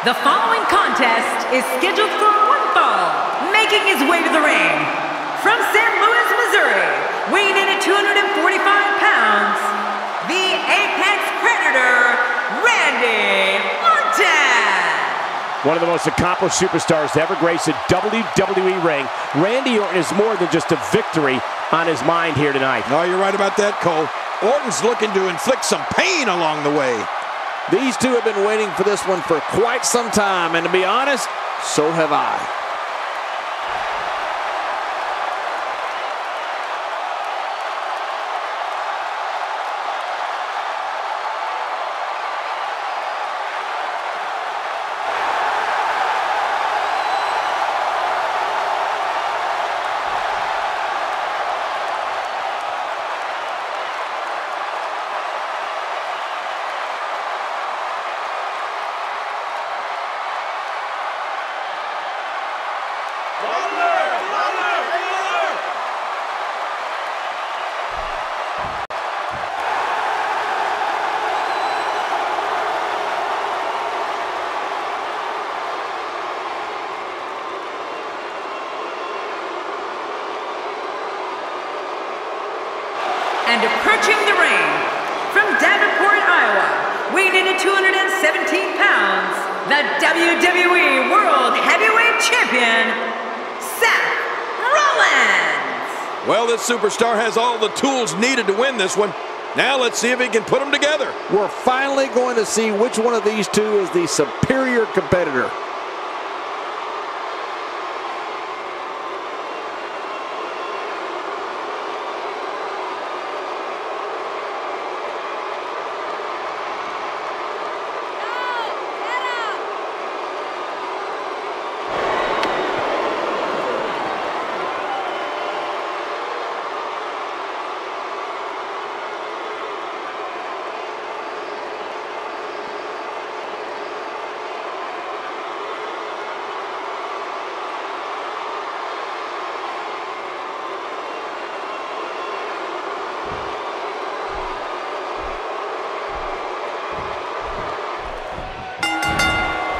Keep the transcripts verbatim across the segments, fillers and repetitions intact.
The following contest is scheduled for one fall, making his way to the ring. From Saint Louis, Missouri, weighing in at two hundred forty-five pounds, the Apex Predator, Randy Orton. One of the most accomplished superstars to ever grace a W W E ring, Randy Orton is more than just a victory on his mind here tonight. No, you're right about that, Cole. Orton's looking to inflict some pain along the way. These two have been waiting for this one for quite some time, and to be honest, so have I. And approaching the ring, from Davenport, Iowa, weighing in at two hundred seventeen pounds, the W W E World Heavyweight Champion, Seth Rollins. Well, this superstar has all the tools needed to win this one. Now let's see if he can put them together. We're finally going to see which one of these two is the superior competitor.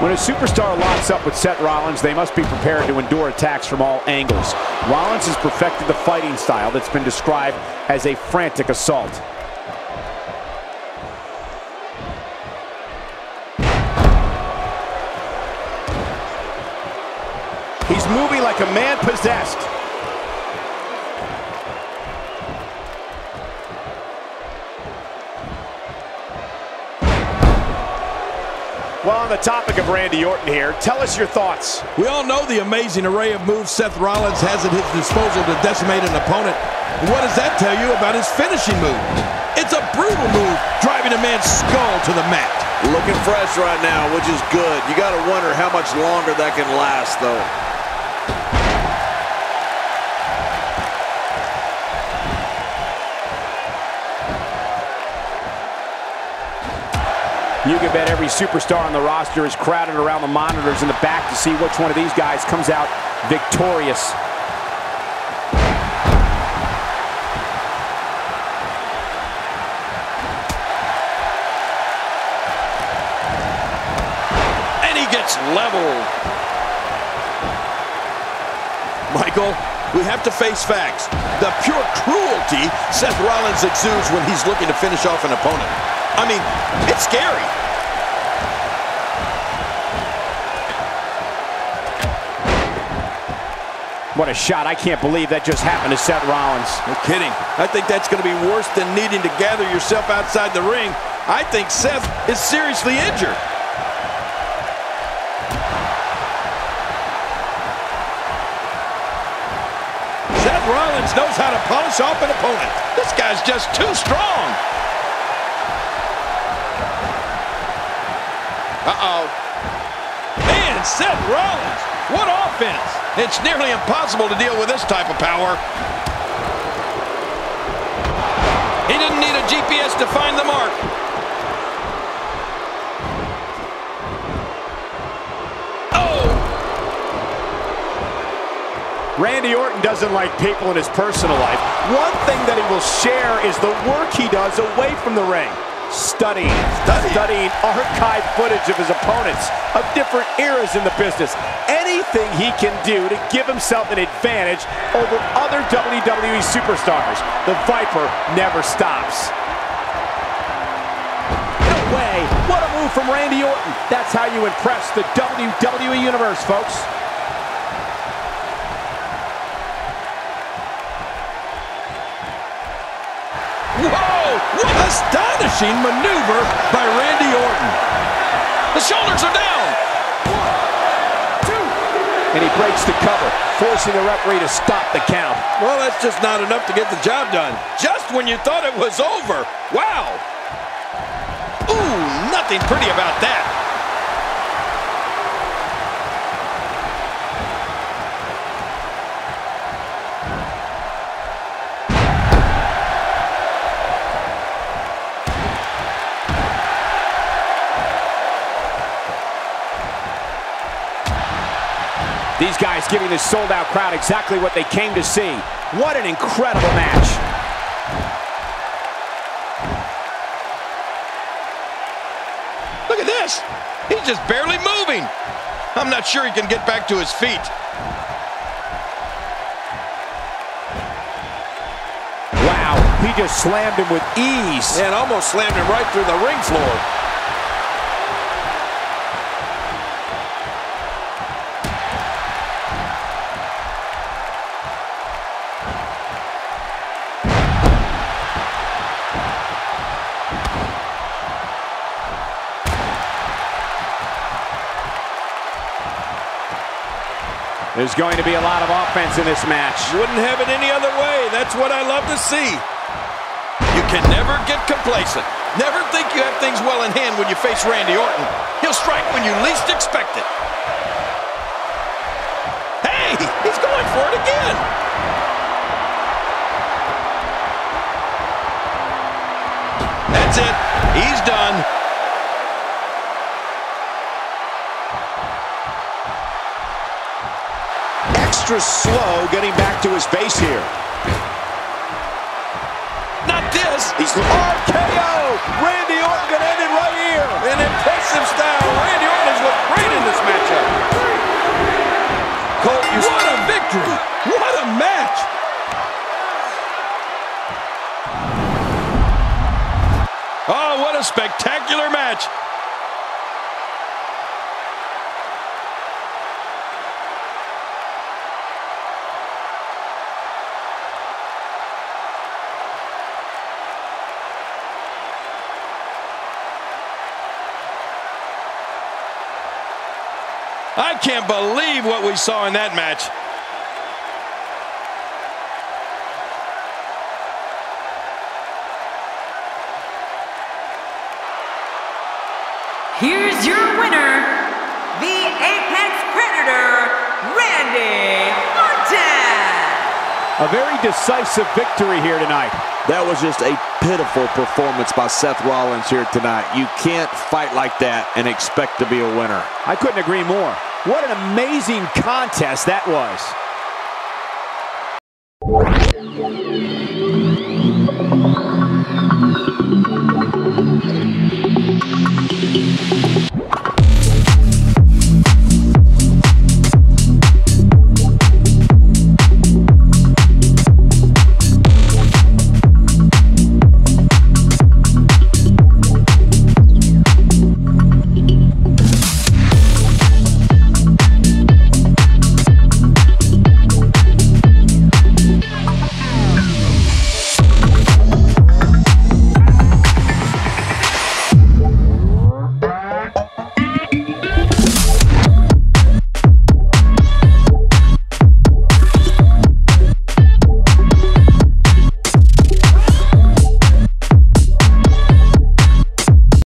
When a superstar locks up with Seth Rollins, they must be prepared to endure attacks from all angles. Rollins has perfected the fighting style that's been described as a frantic assault. He's moving like a man possessed. Well, on the topic of Randy Orton here, tell us your thoughts. We all know the amazing array of moves Seth Rollins has at his disposal to decimate an opponent. What does that tell you about his finishing move? It's a brutal move, driving a man's skull to the mat. Looking fresh right now, which is good. You gotta wonder how much longer that can last, though. You can bet every superstar on the roster is crowded around the monitors in the back to see which one of these guys comes out victorious. And he gets leveled. Michael, we have to face facts. The pure cruelty Seth Rollins exudes when he's looking to finish off an opponent. I mean, it's scary. What a shot. I can't believe that just happened to Seth Rollins. No kidding. I think that's going to be worse than needing to gather yourself outside the ring. I think Seth is seriously injured. Seth Rollins knows how to polish off an opponent. This guy's just too strong. Uh-oh. Man, Seth Rollins, what offense. It's nearly impossible to deal with this type of power. He didn't need a G P S to find the mark. Oh! Randy Orton doesn't like people in his personal life. One thing that he will share is the work he does away from the ring. Studying, studying, studying archive footage of his opponents of different eras in the business. Anything he can do to give himself an advantage over other W W E superstars. The Viper never stops. In a way, what a move from Randy Orton. That's how you impress the W W E Universe, folks. Whoa! What an astonishing maneuver by Randy Orton. The shoulders are down. One, two. And he breaks the cover, forcing the referee to stop the count. Well, that's just not enough to get the job done. Just when you thought it was over. Wow. Ooh, nothing pretty about that. These guys giving this sold-out crowd exactly what they came to see. What an incredible match. Look at this. He's just barely moving. I'm not sure he can get back to his feet. Wow, he just slammed him with ease. And almost slammed him right through the ring floor. There's going to be a lot of offense in this match. Wouldn't have it any other way. That's what I love to see. You can never get complacent. Never think you have things well in hand when you face Randy Orton. He'll strike when you least expect it. Hey, he's going for it again. That's it. He's done. Extra slow getting back to his base here. Not this. He's R K O. Randy Orton gonna end it right here. An impressive style. Randy Orton has looked great in this matchup. Colt, you what a victory! What a match! Oh, what a spectacular match! I can't believe what we saw in that match. Here's your winner, the Apex Predator, Randy Orton. A very decisive victory here tonight. That was just a pitiful performance by Seth Rollins here tonight. You can't fight like that and expect to be a winner. I couldn't agree more. What an amazing contest that was.